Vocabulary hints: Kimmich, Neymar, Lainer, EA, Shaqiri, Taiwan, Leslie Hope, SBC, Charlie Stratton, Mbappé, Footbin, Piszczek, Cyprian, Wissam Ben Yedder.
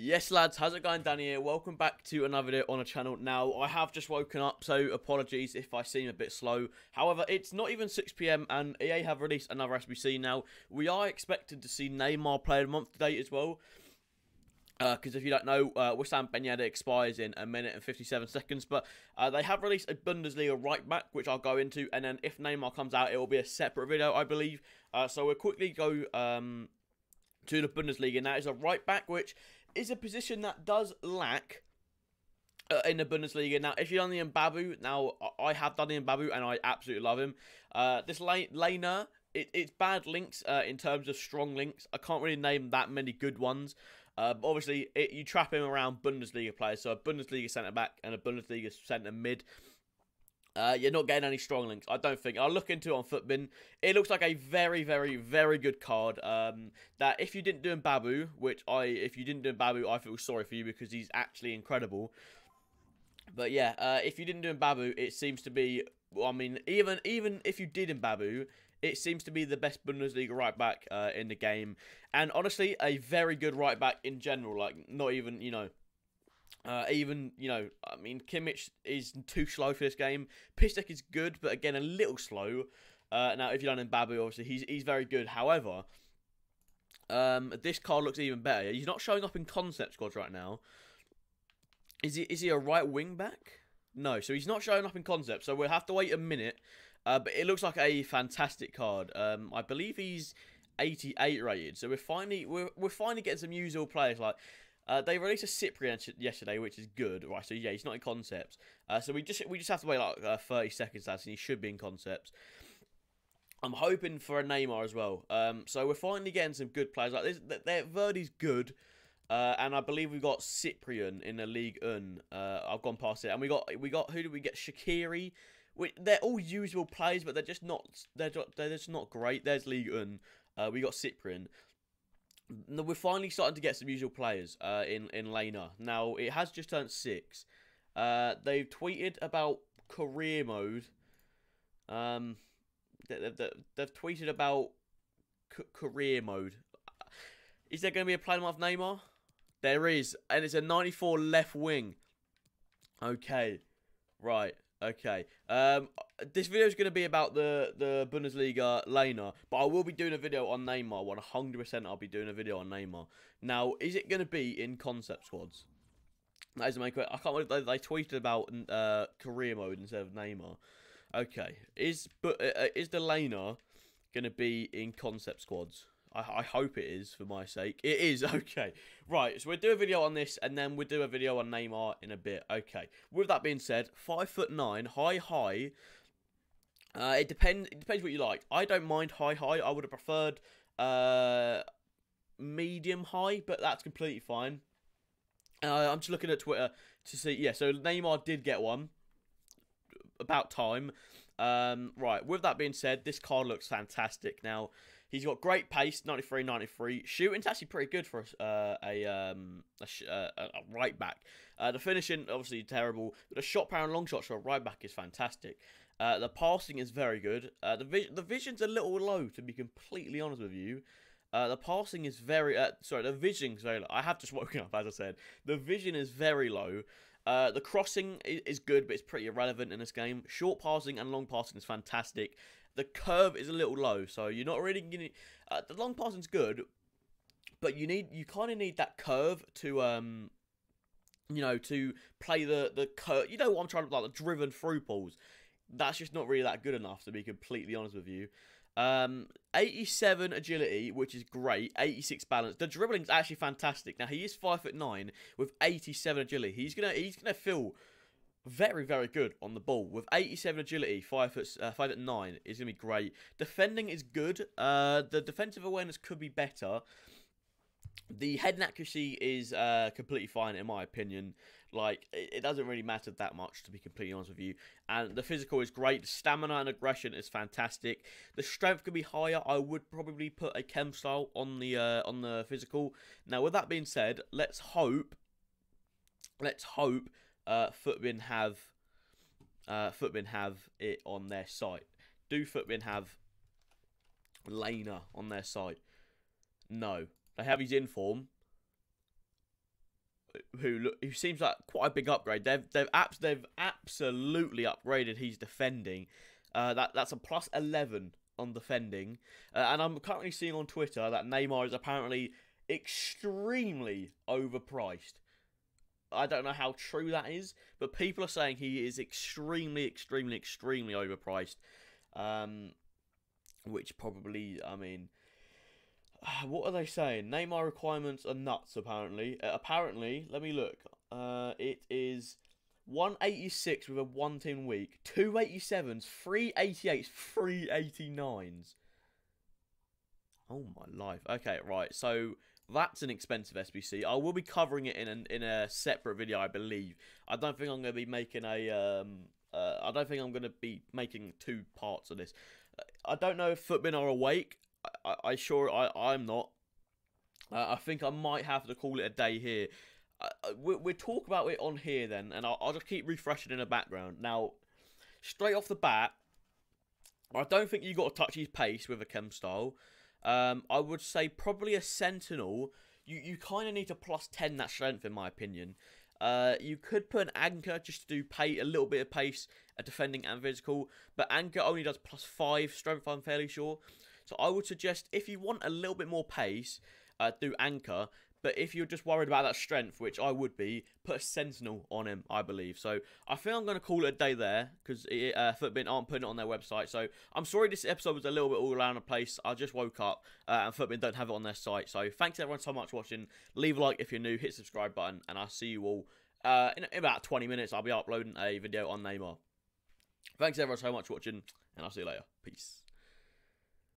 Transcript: Yes lads, how's it going? Dan here. Welcome back to another video on the channel. Now, I have just woken up, so apologies if I seem a bit slow. However, it's not even 6 PM and EA have released another SBC now. We are expected to see Neymar Player of the Month today as well. Because if you don't know, Wissam Ben Yedder expires in 1 minute and 57 seconds, but they have released a Bundesliga right back, which I'll go into, and then if Neymar comes out, it will be a separate video, I believe. So we'll quickly go to the Bundesliga. Now, it's a right back, which is a position that does lack in the Bundesliga. Now, if you've done the Mbappé, now I have done the Mbappé, and I absolutely love him. This Lainer, it's bad links in terms of strong links. I can't really name that many good ones. But obviously, you trap him around Bundesliga players, so a Bundesliga centre-back and a Bundesliga centre-mid. You're not getting any strong links, I don't think. I'll look into it on Footbin. It looks like a very, very, very good card. That if you didn't do Mbappé, I feel sorry for you because he's actually incredible. But yeah, if you didn't do Mbappé, it seems to be, well, I mean, even if you did Mbappé, it seems to be the best Bundesliga right-back in the game. And honestly, a very good right-back in general. Like, not even, you know, I mean, Kimmich is too slow for this game. Piszczek is good, but again, a little slow. Now, if you're done in Mbappé, obviously, he's very good. However, this card looks even better. He's not showing up in concept squads right now. Is he a right wing-back? No, so he's not showing up in concept, so we'll have to wait a minute. But it looks like a fantastic card. I believe he's 88 rated. So we're finally getting some usable players. Like they released a Cyprian yesterday, which is good, right? So yeah, he's not in concepts. So we just have to wait like 30 seconds, lads, and he should be in concepts. I'm hoping for a Neymar as well. So we're finally getting some good players like this. Verdi's good. And I believe we got Cyprian in the League Un. I've gone past it, and we got who did we get? Shaqiri. They're all usual players, but they're just not great. There's League Un. We got Cyprian. We're finally starting to get some usual players in Lainer. Now, it has just turned 6. They've tweeted about career mode. They've tweeted about career mode. Is there going to be a player of Neymar? There is, and it's a 94 left wing. Okay, right. Okay, this video is going to be about the Bundesliga Lainer, but I will be doing a video on Neymar, 100% I'll be doing a video on Neymar. Now, is it going to be in concept squads? That is the main question. I can't remember, they tweeted about career mode instead of Neymar. Okay, is the Lainer going to be in concept squads? I hope it is, for my sake. It is, okay. Right, so we'll do a video on this, and then we'll do a video on Neymar in a bit. Okay, with that being said, 5'9", high. It depends what you like. I don't mind high. I would have preferred medium high, but that's completely fine. I'm just looking at Twitter to see. Yeah, so Neymar did get one. About time. Right, with that being said, this card looks fantastic now. He's got great pace, 93. Shooting's actually pretty good for a right back. The finishing, obviously, terrible. But the shot power and long shots for a right back is fantastic. The passing is very good. The vision's a little low, to be completely honest with you. The vision's very low. I have just woken up, as I said. The vision is very low. The crossing is good, but it's pretty irrelevant in this game. Short passing and long passing is fantastic. The curve is a little low, so you're not really gonna. The long passing's good, but you kind of need that curve to to play the curve. You know what I'm trying to like the driven through balls. That's just not really that good enough, to be completely honest with you. 87 agility, which is great. 86 balance. The dribbling's actually fantastic. Now he is 5'9" with 87 agility. He's gonna feel very, very good on the ball. With 87 agility, 5'9" is going to be great. Defending is good. The defensive awareness could be better. The head accuracy is completely fine, in my opinion. Like, it doesn't really matter that much, to be completely honest with you. And the physical is great. The stamina and aggression is fantastic. The strength could be higher. I would probably put a chem style on the physical. Now, with that being said, let's hope Footbin have it on their site. Do Footbin have Lainer on their site? No, they have his inform. who seems like quite a big upgrade. They've absolutely upgraded his defending. That's a plus 11 on defending. And I'm currently seeing on Twitter that Neymar is apparently extremely overpriced. I don't know how true that is, but people are saying he is extremely overpriced. Which probably, I mean, what are they saying? Neymar requirements are nuts, apparently. Apparently, let me look. It is 186 with a 1-10 week, 287s, 388s, 389s. Oh, my life. Okay, right. So that's an expensive SBC. I will be covering it in a separate video, I believe. I don't think I'm going to be making I don't think I'm going to be making two parts of this. I don't know if Footbin are awake. I'm not. I think I might have to call it a day here. We'll talk about it on here then, and I'll just keep refreshing in the background. Now, straight off the bat, I don't think you got to touch his pace with a chem style. I would say probably a sentinel. You kind of need to plus 10 that strength, in my opinion. You could put an anchor just to do a little bit of pace, defending and physical, but anchor only does plus 5 strength, I'm fairly sure. So I would suggest if you want a little bit more pace, do anchor. But if you're just worried about that strength, which I would be, put a sentinel on him, I believe. So I think I'm going to call it a day there, because Footbin aren't putting it on their website. So I'm sorry this episode was a little bit all around the place. I just woke up, and Footbin don't have it on their site. So thanks everyone so much for watching. Leave a like if you're new, hit the subscribe button, and I'll see you all in about 20 minutes. I'll be uploading a video on Neymar. Thanks everyone so much for watching, and I'll see you later. Peace.